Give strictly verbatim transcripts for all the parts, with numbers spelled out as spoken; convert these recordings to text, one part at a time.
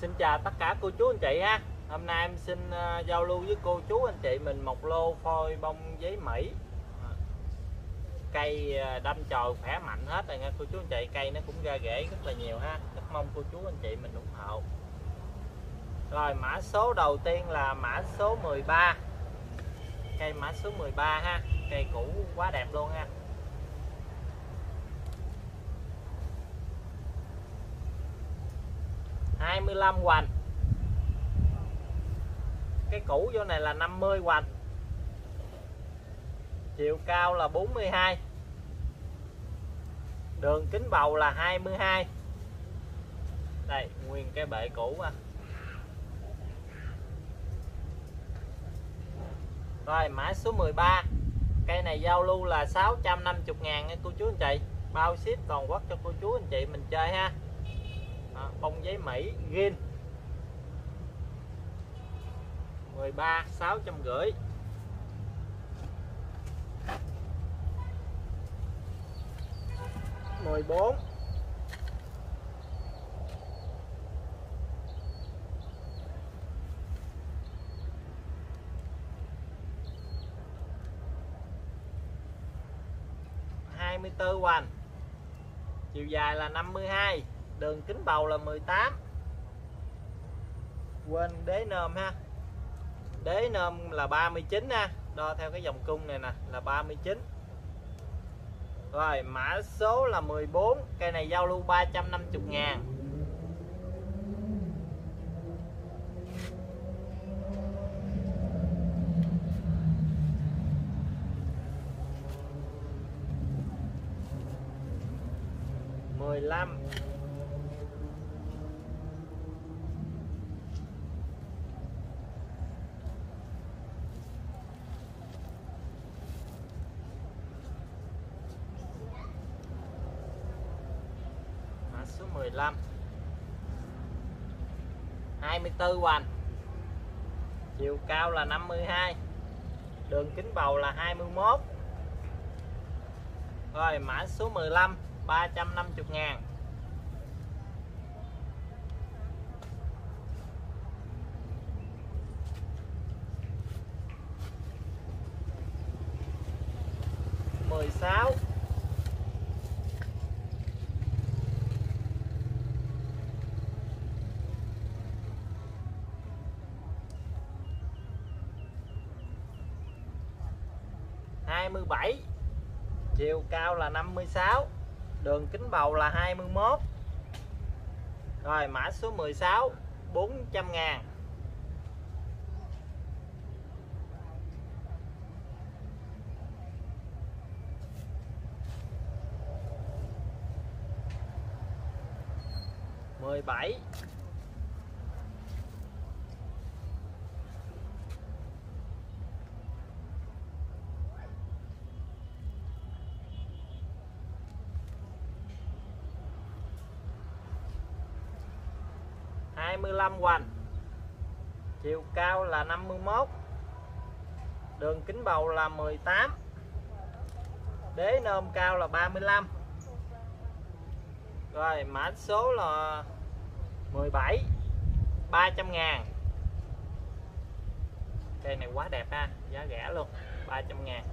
Xin chào tất cả cô chú anh chị ha. Hôm nay em xin uh, giao lưu với cô chú anh chị mình một lô phôi bông giấy Mỹ. Cây uh, đâm chồi khỏe mạnh hết rồi nha cô chú anh chị. Cây nó cũng ra rễ rất là nhiều ha. Rất mong cô chú anh chị mình ủng hộ. Rồi, mã số đầu tiên là mã số mười ba. Cây mã số mười ba ha. Cây cũ quá đẹp luôn ha. hai mươi lăm hoành. Cái cũ vô này là năm mươi hoành. Chiều cao là bốn mươi hai. Đường kính bầu là hai mươi hai. Đây, nguyên cái bệ cũ ha. Rồi, mã số mười ba. Cây này giao lưu là sáu trăm năm mươi ngàn nha cô chú anh chị. Bao ship toàn quốc cho cô chú anh chị mình chơi ha. À, bông giấy Mỹ green mười ba sáu trăm rưỡi. Mười bốn hai mươi tư hoành. Chiều dài là năm mươi hai. Đường kính bầu là mười tám. Quên đế nơm ha. Đế nơm là ba mươi chín ha. Đo theo cái vòng cung này nè là ba mươi chín. Rồi, mã số là mười bốn. Cây này giao lưu ba trăm năm mươi ngàn. mười lăm mười lăm hai mươi tư hoành. Chiều cao là năm mươi hai. Đường kính bầu là hai mươi mốt. Rồi, mã số mười lăm ba trăm năm mươi ngàn. mười sáu hai mươi bảy. Chiều cao là năm mươi sáu. Đường kính bầu là hai mươi mốt. Rồi, mã số mười sáu bốn trăm ngàn. mười bảy hai mươi lăm hoành. Chiều cao là năm mươi mốt. Đường kính bầu là mười tám. Đế nôm cao là ba mươi lăm. Rồi, mã số là mười bảy ba trăm ngàn. Cây này quá đẹp ha. Giá rẻ luôn ba trăm ngàn.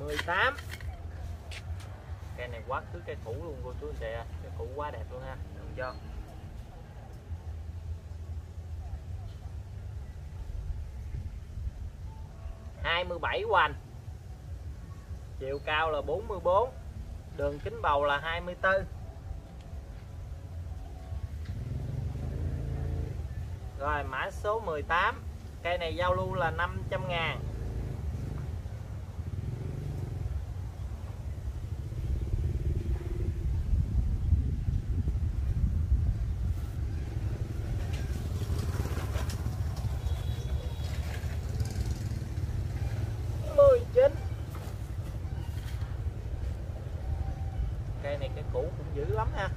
mười tám. Cây này quá cứ cây cũ luôn cô chú anh chị ạ. Cây cũ quá đẹp luôn ha. Đừng cho. hai mươi bảy hoành. Chiều cao là bốn mươi bốn. Đường kính bầu là hai mươi tư. Rồi, mã số mười tám. Cây này giao lưu là năm trăm ngàn. Cây này cái cũ cũng dữ lắm ha.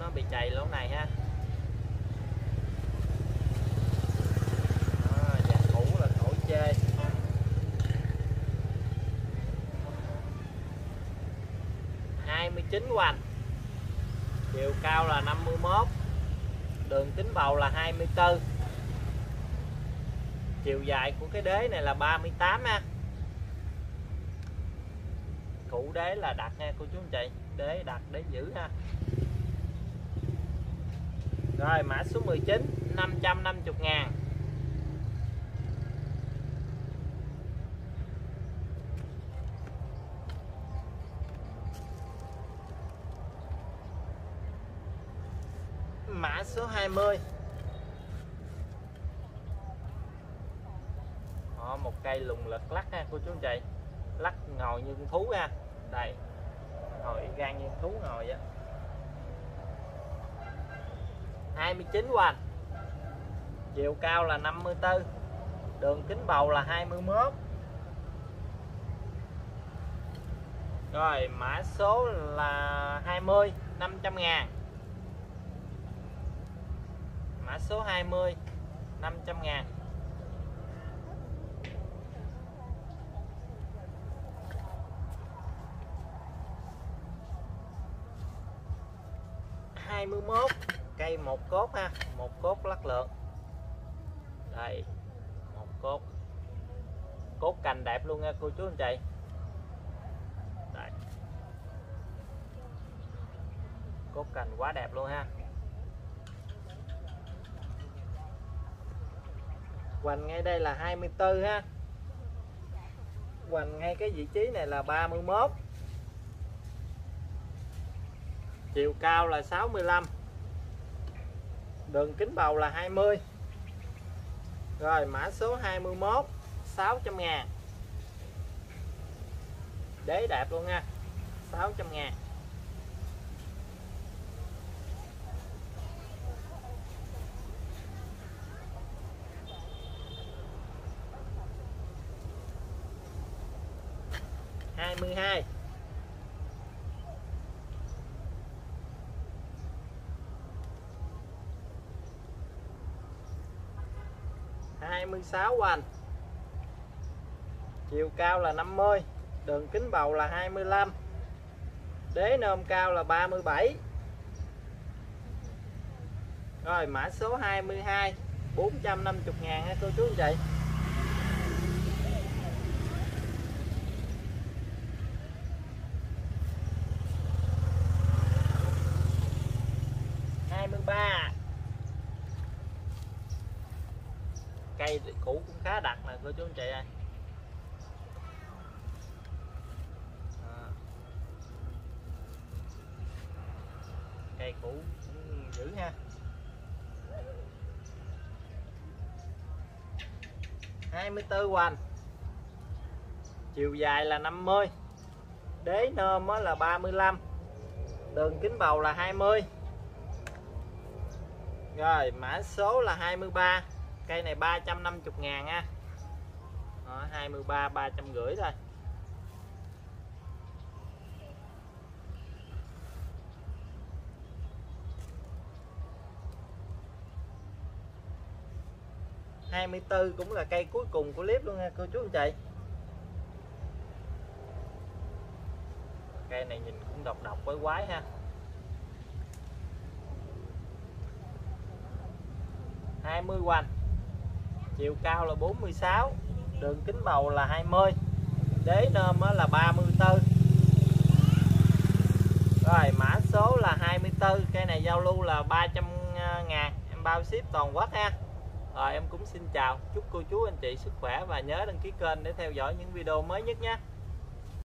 Nó bị chày lỗ này ha. Đó, và cũ là cổ chê. chín hoành, chiều cao là năm mươi mốt, đường kính bầu là hai mươi tư, chiều dài của cái đế này là ba mươi tám ha. Cụ đế là đặt nha cô chú anh chị, đế đặt đế giữ ha. Rồi mã số mười chín, năm trăm năm mươi ngàn. Mã số hai mươi. Đó, một cây lùng lật lắc ha cô chú anh chị. Lắc ngồi như con thú ha. Đây. Ngồi gan như con thú ngồi vậy. hai mươi chín hoành. Chiều cao là năm mươi tư. Đường kính bầu là hai mươi mốt. Rồi, mã số là hai mươi, năm trăm ngàn. Mã số hai mươi, năm trăm ngàn. hai mươi mốt, cây một cốt ha, một cốt lắc lượt. Đây, một cốt. Cốt cành đẹp luôn nha cô chú anh chị. Đây. Cốt cành quá đẹp luôn ha. Hoành ngay đây là hai mươi tư ha. Hoành ngay cái vị trí này là ba mươi mốt. Chiều cao là sáu mươi lăm. Đường kính bầu là hai mươi. Rồi mã số hai mươi mốt, sáu trăm ngàn. Đế đẹp luôn nha, sáu trăm ngàn. hai mươi hai. hai mươi sáu hoành. Chiều cao là năm mươi, đường kính bầu là hai mươi lăm. Đế nôm cao là ba mươi bảy. Rồi mã số hai mươi hai, bốn trăm năm mươi ngàn ha cô chú anh chị. hai mươi ba. Cây cũ cũng khá đặc nè cô chú anh chị ơi. À. Cây cũ cũng dữ ha. hai mươi tư hoành. Chiều dài là năm mươi. Đế nôm là ba mươi lăm. Đường kính bầu là hai mươi. Rồi mã số là hai mươi ba. Cây này ba trăm năm mươi ngàn ha. Đó, hai mươi ba, ba trăm năm mươi thôi. hai mươi tư cũng là cây cuối cùng của clip luôn ha cô chú anh chị. Cây này nhìn cũng độc độc quái quái ha. hai mươi hoành. Chiều cao là bốn mươi sáu. Đường kính bầu là hai mươi. Đế nôm là ba mươi tư. Rồi mã số là hai mươi tư. Cây này giao lưu là ba trăm ngàn. Em bao ship toàn quốc ha. Rồi em cũng xin chào. Chúc cô chú anh chị sức khỏe. Và nhớ đăng ký kênh để theo dõi những video mới nhất nhé.